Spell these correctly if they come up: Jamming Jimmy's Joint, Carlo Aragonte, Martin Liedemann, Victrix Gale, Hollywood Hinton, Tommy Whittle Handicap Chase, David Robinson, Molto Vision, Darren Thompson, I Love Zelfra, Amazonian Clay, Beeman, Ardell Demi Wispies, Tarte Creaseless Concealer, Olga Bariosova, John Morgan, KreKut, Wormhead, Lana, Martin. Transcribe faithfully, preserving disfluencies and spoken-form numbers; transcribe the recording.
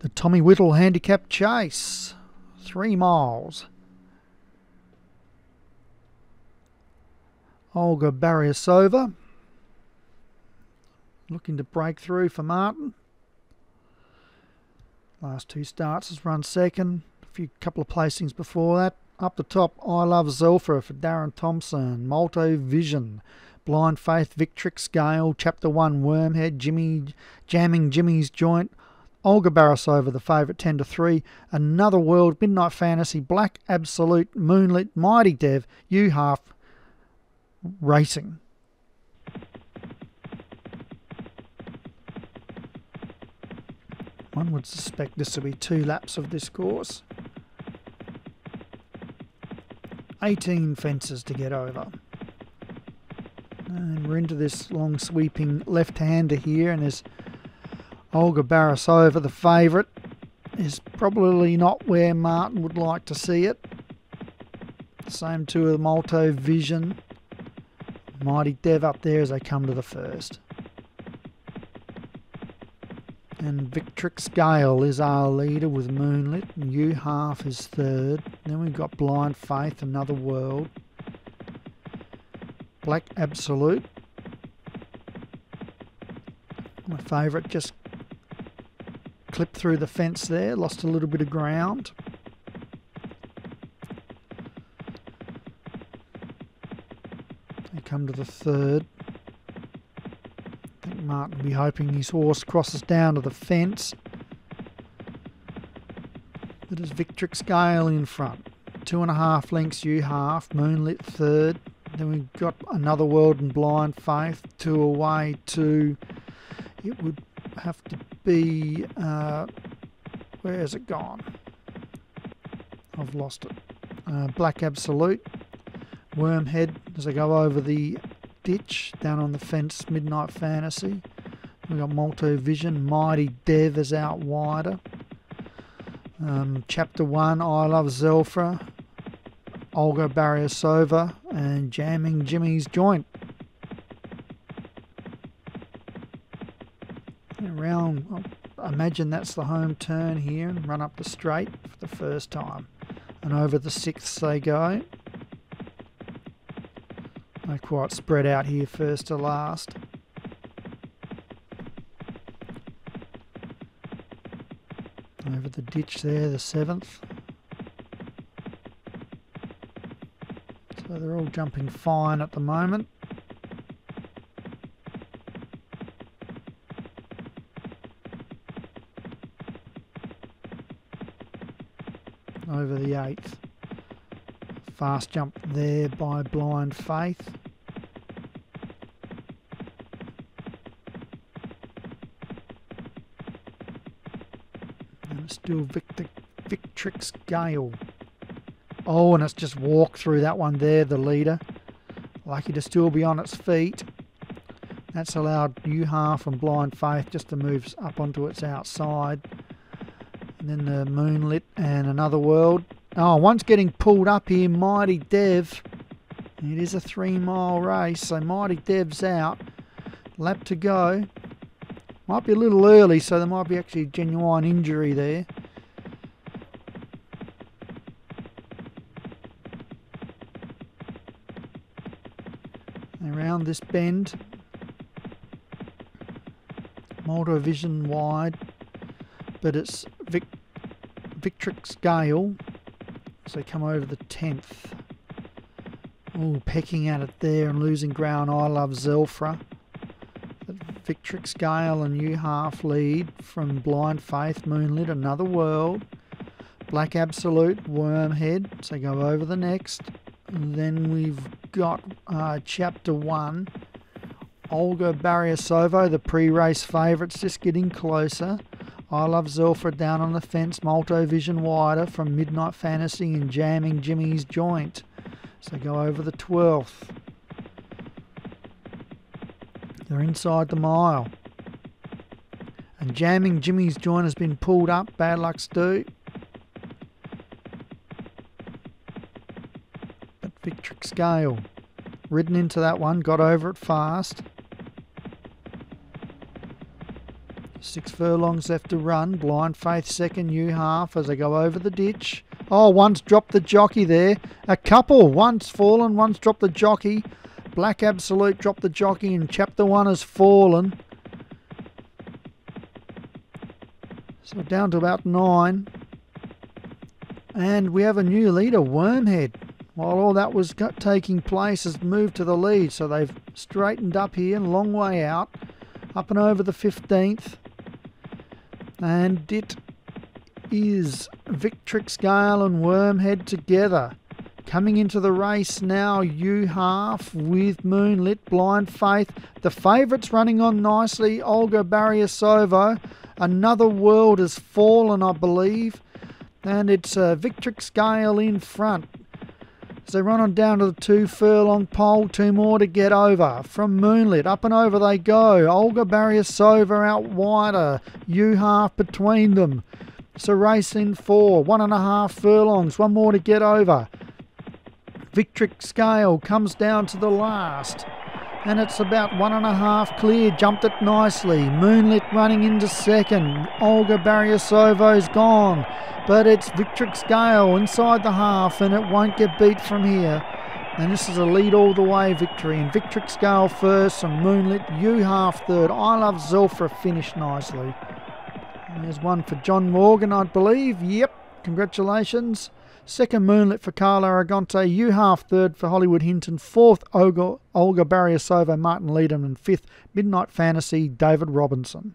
The Tommy Whittle Handicap Chase, three miles. Olga Bariosova, looking to break through for Martin. Last two starts has run second, a few couple of placings before that. Up the top, I Love Zelfra for Darren Thompson, Molto Vision, Blind Faith, Victrix Gale, Chapter one, Wormhead, Jimmy, Jamming Jimmy's Joint, Olga Bariosova, the favourite, ten to three. Another World, Midnight Fantasy, Black Absolute, Moonlit, Mighty Dev, U-Half Racing. One would suspect this will be two laps of this course. eighteen fences to get over. And we're into this long sweeping left-hander here, and there's Olga Bariosova, the favourite, is probably not where Martin would like to see it. Same two of the Molto Vision. Mighty Dev up there as they come to the first. And Victrix Gale is our leader with Moonlit, and U-Half is third. Then we've got Blind Faith, Another World, Black Absolute. My favourite just clipped through the fence there, lost a little bit of ground. They come to the third. I think Martin will be hoping his horse crosses down to the fence. But it's Victrix Gale in front. Two and a half lengths, U-Half, Moonlit third. Then we've got Another World and Blind Faith. Two away, two. It would have to be, uh, where has it gone? I've lost it. Uh, Black Absolute, Wormhead as they go over the ditch, down on the fence, Midnight Fantasy. We've got Molto Vision, Mighty Dev is out wider. Um, Chapter one, I Love Zelfra, Olga Bariosova and Jamming Jimmy's Joint. Around, I imagine that's the home turn here, and run up the straight for the first time. And over the sixth they go. They quite spread out here first to last. Over the ditch there, the seventh. So they're all jumping fine at the moment. Over the eighth. Fast jump there by Blind Faith. And still Victor, Victrix Gale. Oh, and it's just walked through that one there, the leader. Lucky to still be on its feet. That's allowed U-Half and Blind Faith just to move up onto its outside. And then the Moonlit and Another World. Oh, one's getting pulled up here, Mighty Dev. It is a three-mile race, so Mighty Dev's out. Lap to go. Might be a little early, so there might be actually a genuine injury there. Around this bend. Molto Vision wide. But it's Vic Victrix Gale, so come over the tenth. Oh, pecking at it there and losing ground, I Love Zelfra. Victrix Gale and U-Half lead from Blind Faith, Moonlit, Another World, Black Absolute, Wormhead, so go over the next. And then we've got uh, Chapter one, Olga Bariosova, the pre-race favourites, just getting closer. I Love Zelfra down on the fence, Molto Vision wider from Midnight Fantasy and Jamming Jimmy's Joint. So go over the twelfth. They're inside the mile. And Jamming Jimmy's Joint has been pulled up, bad luck's do. But Victrix Gale, ridden into that one, got over it fast. Six furlongs left to run. Blind Faith second, New Half as they go over the ditch. Oh, one's dropped the jockey there. A couple. One's fallen, one's dropped the jockey. Black Absolute dropped the jockey and Chapter One has fallen. So down to about nine. And we have a new leader, Wormhead. While all that was taking place, has moved to the lead. So they've straightened up here, long way out. Up and over the fifteenth. And it is Victrix Gale and Wormhead together. Coming into the race now, U Half with Moonlit, Blind Faith. The favourites running on nicely, Olga Bariosova. Another World has fallen, I believe. And it's uh, Victrix Gale in front. So they run on down to the two furlong pole, two more to get over. From Moonlit, up and over they go. Olga Bariosova out wider, U Half between them. So race in four, one and a half furlongs, one more to get over. Victrix Gale comes down to the last. And it's about one and a half clear, jumped it nicely. Moonlit running into second. Olga Bariosova's gone. But it's Victrix Gale inside the half and it won't get beat from here. And this is a lead all the way victory. And Victrix Gale first and Moonlit, U Half third. I Love Zulfra finished nicely. And there's one for John Morgan, I believe. Yep, congratulations. Second Moonlit for Carlo Aragonte, U Half third for Hollywood Hinton, fourth Olga, Olga Bariosova, Martin Liedemann, and fifth Midnight Fantasy, David Robinson.